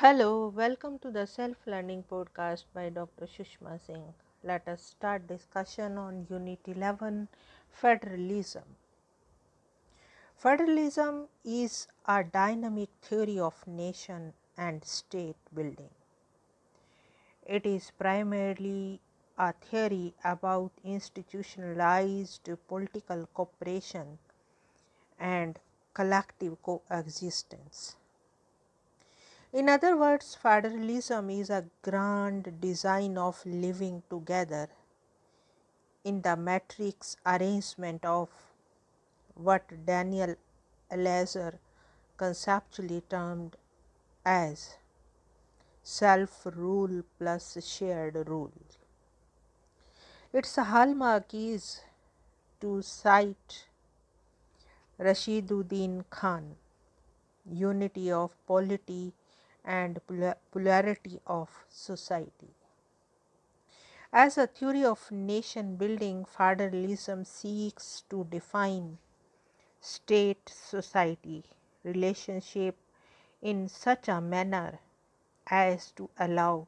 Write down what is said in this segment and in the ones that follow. Hello, welcome to the Self-Learning Podcast by Dr. Sushma Singh. Let us start discussion on Unit 11, Federalism. Federalism is a dynamic theory of nation and state building. It is primarily a theory about institutionalized political cooperation and collective coexistence. In other words, federalism is a grand design of living together in the matrix arrangement of what Daniel Elazar conceptually termed as self-rule plus shared rule. Its hallmark is, to cite Rashiduddin Khan, unity of polity and plurality of society. As a theory of nation building, federalism seeks to define state-society relationship in such a manner as to allow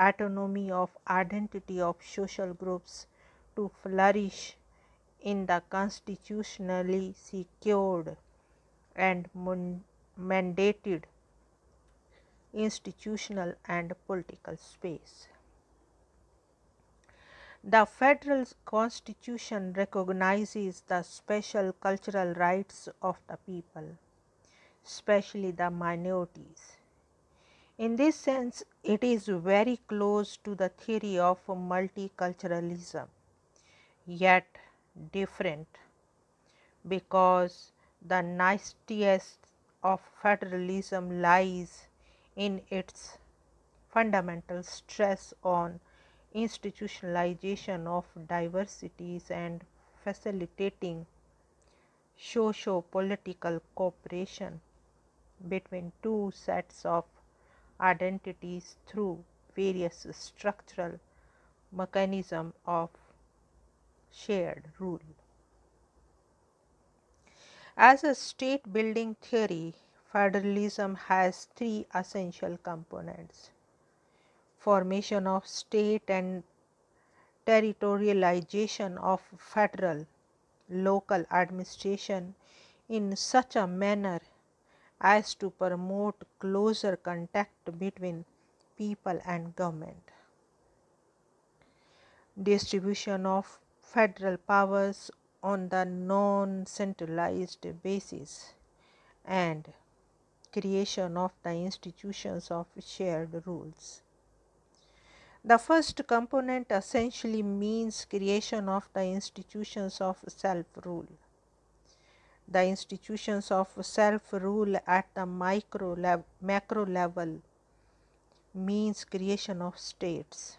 autonomy of identity of social groups to flourish in the constitutionally secured and mandated institutional and political space. The federal constitution recognizes the special cultural rights of the people, especially the minorities. In this sense, it is very close to the theory of multiculturalism, yet different, because the nastiest of federalism lies in its fundamental stress on institutionalization of diversities and facilitating socio-political cooperation between two sets of identities through various structural mechanisms of shared rule. As a state-building theory, federalism has three essential components: formation of state and territorialization of federal local administration in such a manner as to promote closer contact between people and government, distribution of federal powers on the non-centralized basis, and creation of the institutions of shared rules. The first component essentially means creation of the institutions of self-rule. The institutions of self-rule at the macro level means creation of states,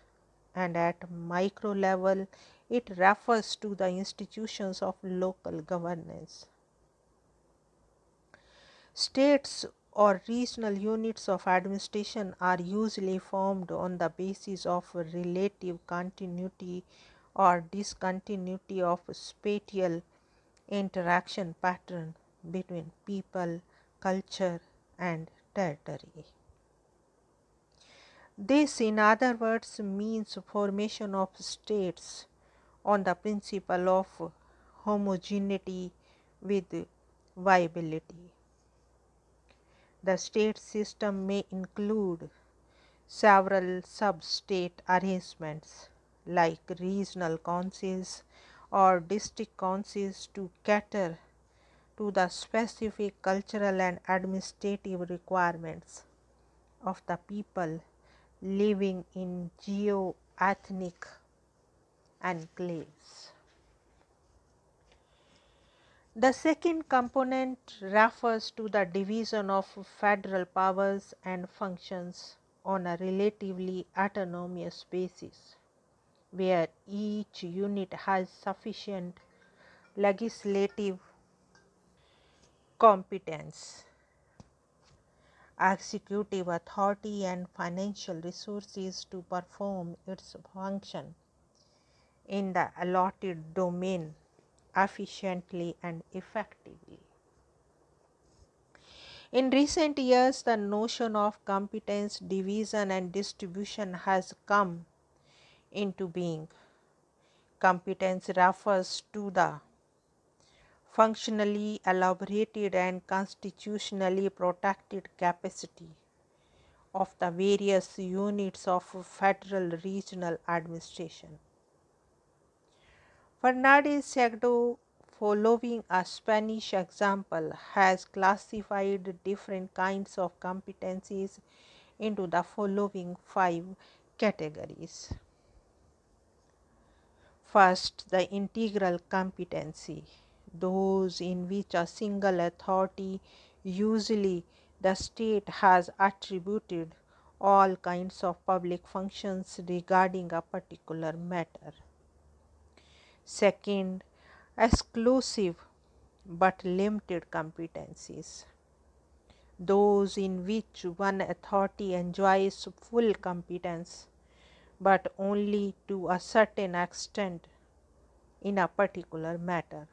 and at micro level it refers to the institutions of local governance. States or regional units of administration are usually formed on the basis of relative continuity or discontinuity of spatial interaction pattern between people, culture, and territory. This, in other words, means formation of states on the principle of homogeneity with viability. The state system may include several sub-state arrangements like regional councils or district councils to cater to the specific cultural and administrative requirements of the people living in geo-ethnic enclaves. The second component refers to the division of federal powers and functions on a relatively autonomous basis, where each unit has sufficient legislative competence, executive authority, and financial resources to perform its function in the allotted domain efficiently and effectively. In recent years, the notion of competence, division and distribution has come into being. Competence refers to the functionally elaborated and constitutionally protected capacity of the various units of federal regional administration. Fernandez-Segdo, following a Spanish example, has classified different kinds of competencies into the following 5 categories. First, the integral competency, those in which a single authority, usually the state, has attributed all kinds of public functions regarding a particular matter. Second, exclusive but limited competencies, those in which one authority enjoys full competence but only to a certain extent in a particular matter.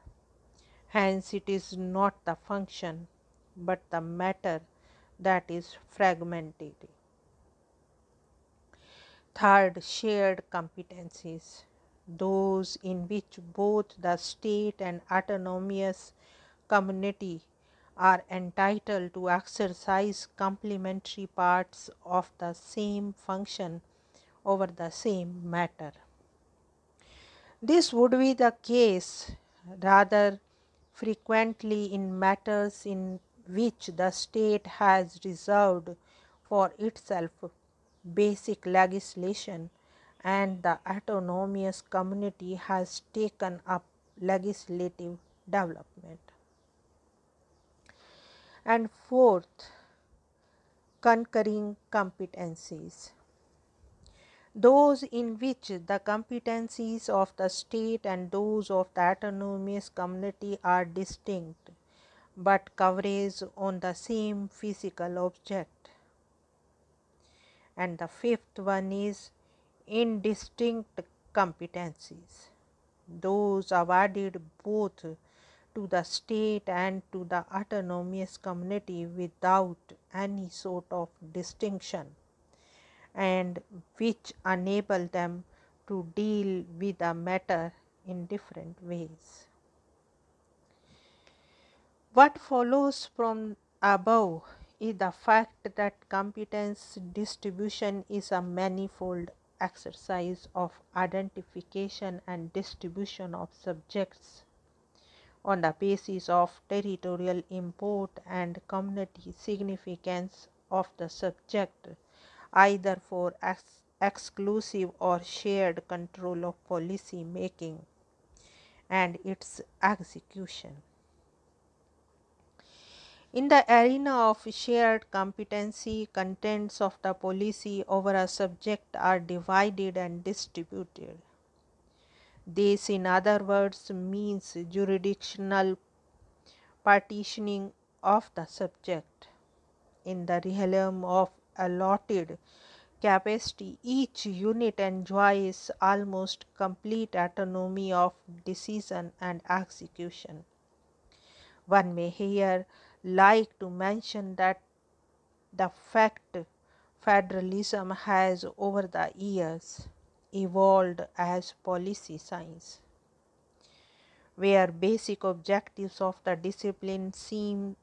Hence, it is not the function but the matter that is fragmented. Third, shared competencies, those in which both the state and autonomous community are entitled to exercise complementary parts of the same function over the same matter. This would be the case rather frequently in matters in which the state has reserved for itself basic legislation and the autonomous community has taken up legislative development. And fourth, concurring competencies, those in which the competencies of the state and those of the autonomous community are distinct but coverage on the same physical object. And the fifth one is indistinct competencies, those awarded both to the state and to the autonomous community without any sort of distinction, and which enable them to deal with a matter in different ways. What follows from above is the fact that competence distribution is a manifold exercise of identification and distribution of subjects on the basis of territorial import and community significance of the subject, either for exclusive or shared control of policy making and its execution. In the arena of shared competency, contents of the policy over a subject are divided and distributed. This, in other words, means jurisdictional partitioning of the subject. In the realm of allotted capacity, each unit enjoys almost complete autonomy of decision and execution. One may here like to mention that the fact federalism has over the years evolved as policy science, where basic objectives of the discipline seem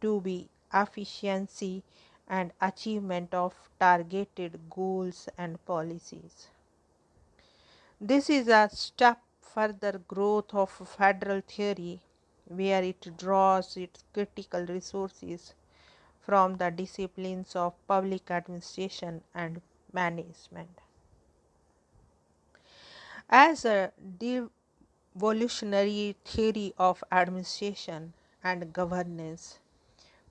to be efficiency and achievement of targeted goals and policies. This is a step further growth of federal theory, where it draws its critical resources from the disciplines of public administration and management. As a devolutionary theory of administration and governance,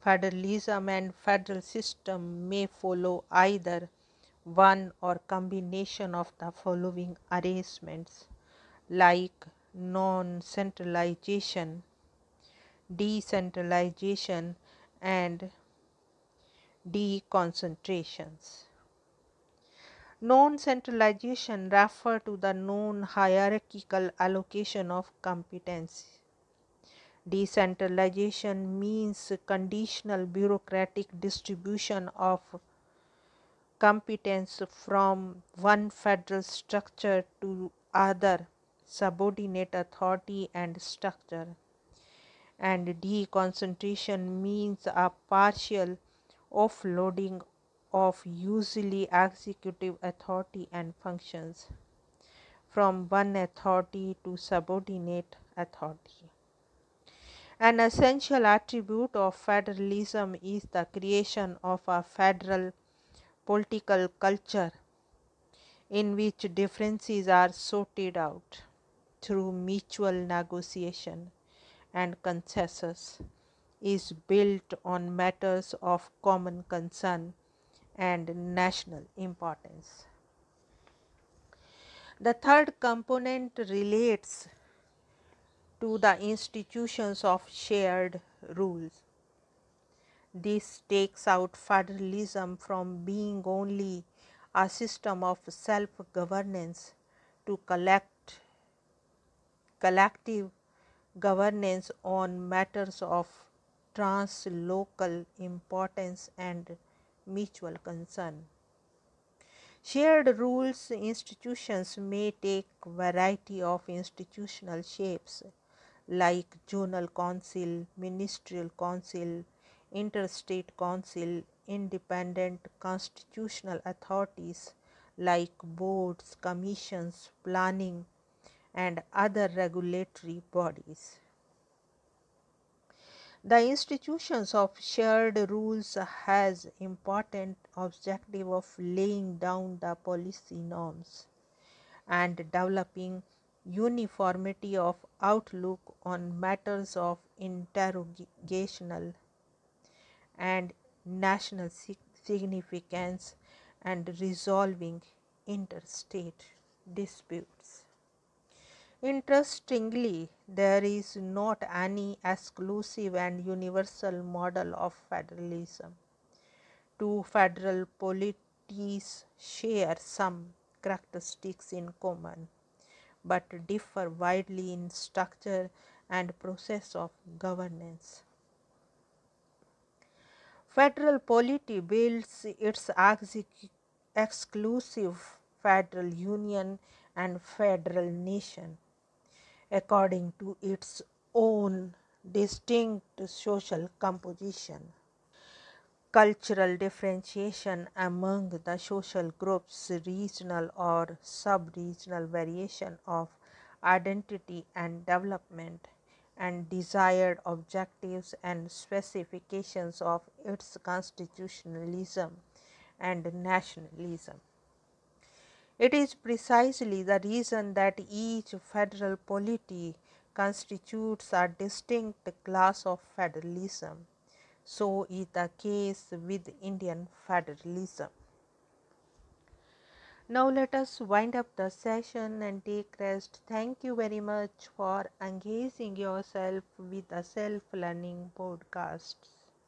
federalism and federal system may follow either one or combination of the following arrangements, like non-centralization, decentralization and deconcentrations. Non-centralization refers to the non-hierarchical allocation of competence. Decentralization means conditional bureaucratic distribution of competence from one federal structure to other subordinate authority and structure. And deconcentration means a partial offloading of usually executive authority and functions from one authority to subordinate authority. An essential attribute of federalism is the creation of a federal political culture in which differences are sorted out through mutual negotiation and consensus is built on matters of common concern and national importance. The third component relates to the institutions of shared rules. This takes out federalism from being only a system of self-governance to collective governance on matters of translocal importance and mutual concern. Shared rules institutions may take variety of institutional shapes like zonal council, ministerial council, interstate council, independent constitutional authorities like boards, commissions, planning, and other regulatory bodies. The institutions of shared rules has important objective of laying down the policy norms and developing uniformity of outlook on matters of interrogational and national significance and resolving interstate disputes. Interestingly, there is not any exclusive and universal model of federalism. Two federal polities share some characteristics in common, but differ widely in structure and process of governance. Federal polity builds its exclusive federal union and federal nation according to its own distinct social composition. Cultural differentiation among the social groups, regional or sub-regional variation of identity and development, and desired objectives and specifications of its constitutionalism and nationalism. It is precisely the reason that each federal polity constitutes a distinct class of federalism. So is the case with Indian federalism. Now let us wind up the session and take rest. Thank you very much for engaging yourself with the Self-Learning Podcasts.